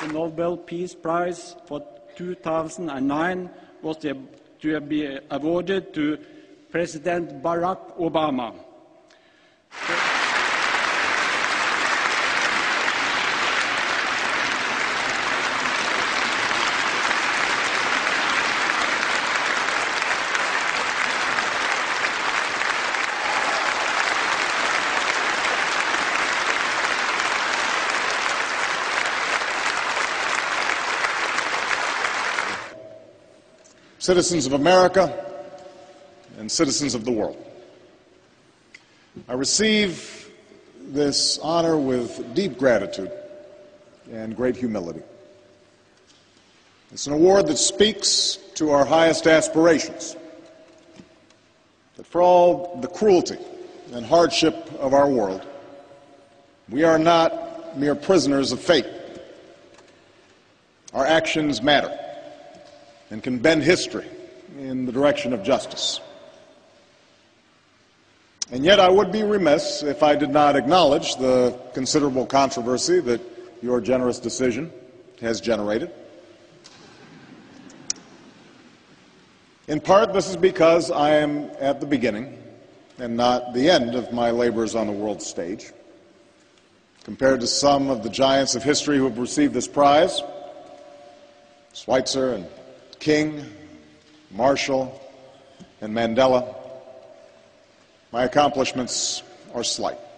the Nobel Peace Prize for 2009 was to be awarded to President Barack Obama. Citizens of America and citizens of the world, I receive this honor with deep gratitude and great humility. It's an award that speaks to our highest aspirations, that for all the cruelty and hardship of our world, we are not mere prisoners of fate. Our actions matter and can bend history in the direction of justice. And yet I would be remiss if I did not acknowledge the considerable controversy that your generous decision has generated. In part, this is because I am at the beginning and not the end of my labors on the world stage. Compared to some of the giants of history who have received this prize, Schweitzer and King, Marshall, and Mandela, my accomplishments are slight.